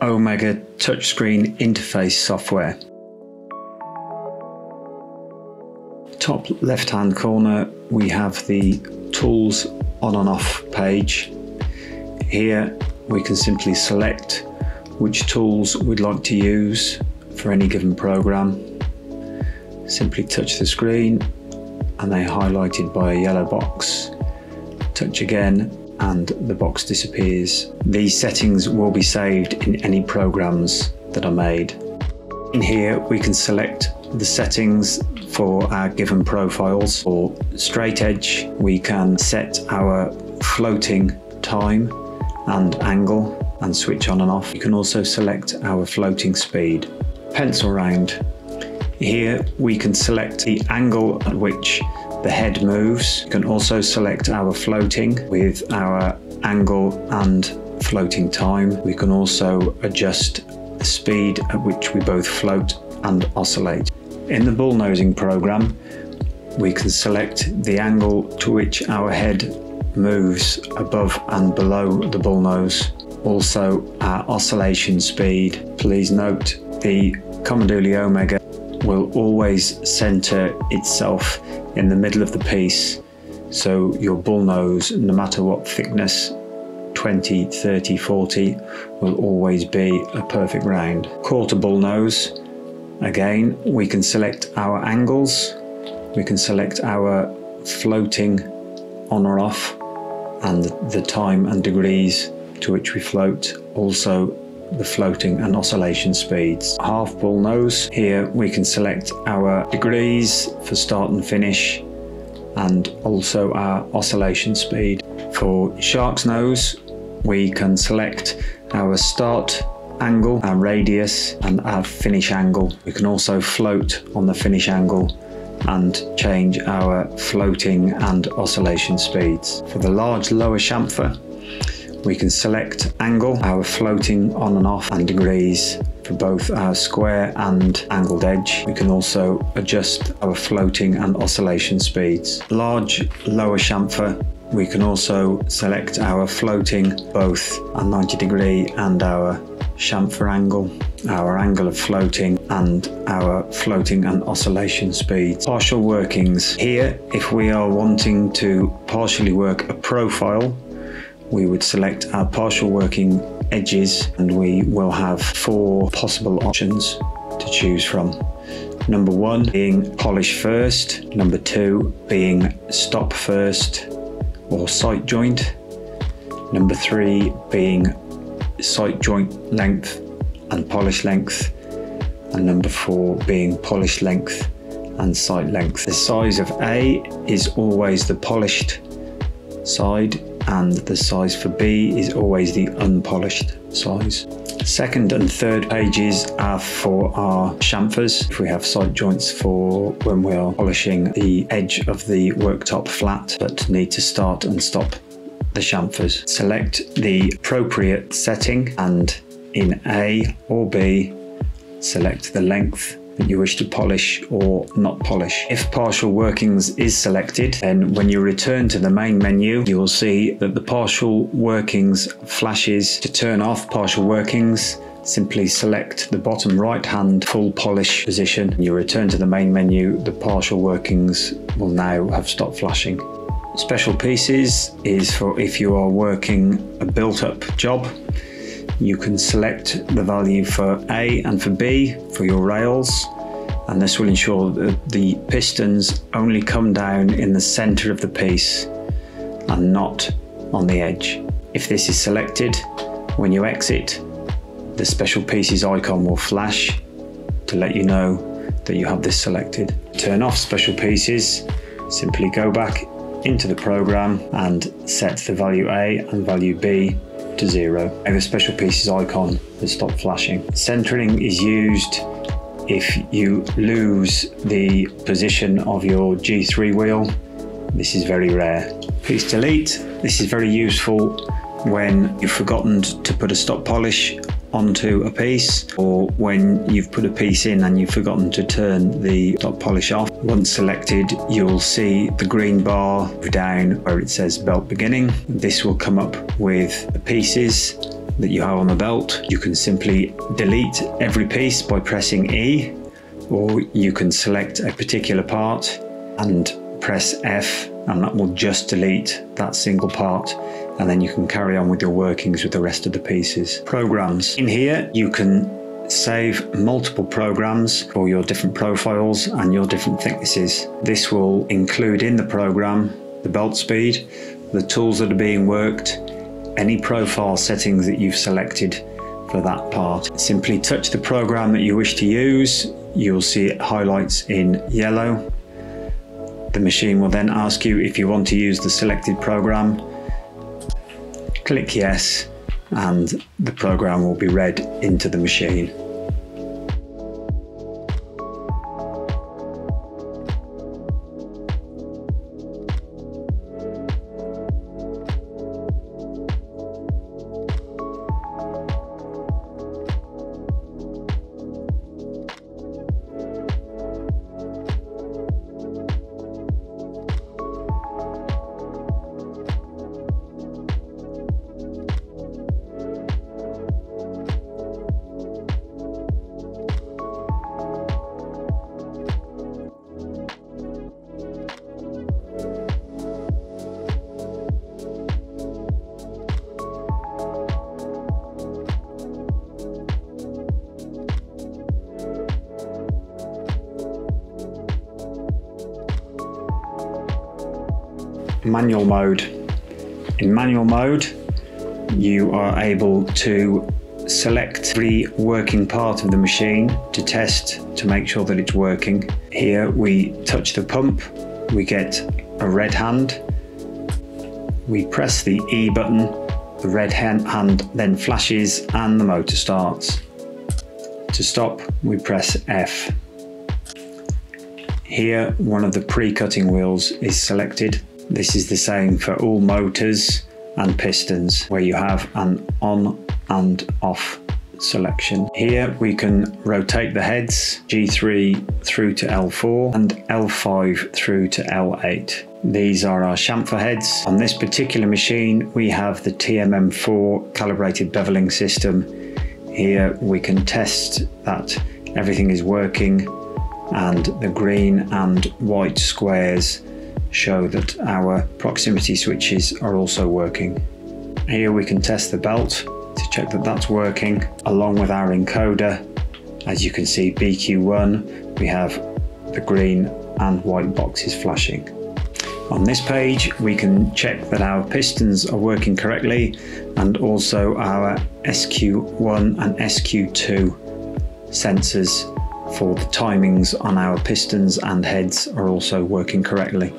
Omega touchscreen interface software. Top left hand corner we have the tools on and off page. Here we can simply select which tools we'd like to use for any given program. Simply touch the screen and they're highlighted by a yellow box. Touch again and the box disappears. These settings will be saved in any programs that are made. In here we can select the settings for our given profiles. For straight edge we can set our floating time and angle and switch on and off. You can also select our floating speed. Pencil round. Here we can select the angle at which the head moves. You can also select our floating with our angle and floating time. We can also adjust the speed at which we both float and oscillate. In the bullnosing program, we can select the angle to which our head moves above and below the bullnose. Also our oscillation speed. Please note the Comandulli Omega will always center itself in the middle of the piece, so your bullnose, no matter what thickness, 20, 30, 40, will always be a perfect round. Quarter bullnose, again, we can select our angles, we can select our floating on or off, and the time and degrees to which we float, also the floating and oscillation speeds. Half bullnose, here we can select our degrees for start and finish and also our oscillation speed. For shark's nose we can select our start angle, our radius and our finish angle. We can also float on the finish angle and change our floating and oscillation speeds. For the large lower chamfer we can select angle, our floating on and off, and degrees for both our square and angled edge. We can also adjust our floating and oscillation speeds. Large lower chamfer, we can also select our floating, both our 90 degree and our chamfer angle, our angle of floating and our floating and oscillation speeds. Partial workings. Here, if we are wanting to partially work a profile, we would select our partial working edges and we will have four possible options to choose from. Number one being polish first, number two being stop first or sight joint, number three being sight joint length and polish length, and number four being polish length and sight length. The size of A is always the polished side, and the size for B is always the unpolished size. Second and third pages are for our chamfers. If we have side joints for when we are polishing the edge of the worktop flat, but need to start and stop the chamfers. Select the appropriate setting and in A or B, select the length that you wish to polish or not polish. If partial workings is selected, then when you return to the main menu, you will see that the partial workings flashes. To turn off partial workings, simply select the bottom right hand full polish position. When you return to the main menu, the partial workings will now have stopped flashing. Special pieces is for if you are working a built up job. You can select the value for A and for B for your rails, and this will ensure that the pistons only come down in the center of the piece and not on the edge. If this is selected, when you exit, the special pieces icon will flash to let you know that you have this selected. Turn off special pieces, simply go back into the program and set the value A and value B to 0. Now the special pieces icon has stopped flashing. Centering is used if you lose the position of your G3 wheel. This is very rare. Piece delete. This is very useful when you've forgotten to put a stop polish onto a piece, or when you've put a piece in and you've forgotten to turn the stop polish off. Once selected, you'll see the green bar down where it says belt beginning. This will come up with the pieces that you have on the belt. You can simply delete every piece by pressing E, or you can select a particular part and press F, and that will just delete that single part, and then you can carry on with your workings with the rest of the pieces. Programs. In here you can save multiple programs for your different profiles and your different thicknesses. This will include in the program the belt speed, the tools that are being worked, any profile settings that you've selected for that part. Simply touch the program that you wish to use. You'll see it highlights in yellow. The machine will then ask you if you want to use the selected program. Click yes, and the program will be read into the machine. Manual mode. In manual mode, you are able to select every working part of the machine to test to make sure that it's working. Here we touch the pump, we get a red hand. We press the E button, the red hand then flashes and the motor starts. To stop, we press F. Here, one of the pre-cutting wheels is selected. This is the same for all motors and pistons, where you have an on and off selection. Here we can rotate the heads, G3 through to L4 and L5 through to L8. These are our chamfer heads. On this particular machine, we have the TMM4 calibrated beveling system. Here we can test that everything is working, and the green and white squares show that our proximity switches are also working. Here we can test the belt to check that that's working, along with our encoder. As you can see, BQ1, we have the green and white boxes flashing. On this page, we can check that our pistons are working correctly, and also our SQ1 and SQ2 sensors for the timings on our pistons and heads are also working correctly.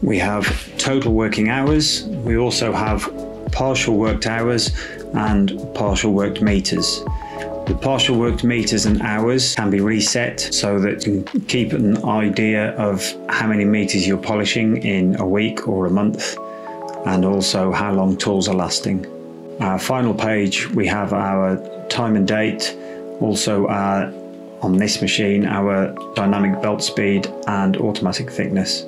We have total working hours. We also have partial worked hours and partial worked meters. The partial worked meters and hours can be reset so that you can keep an idea of how many meters you're polishing in a week or a month, and also how long tools are lasting. Our final page, we have our time and date, also on this machine, our dynamic belt speed and automatic thickness.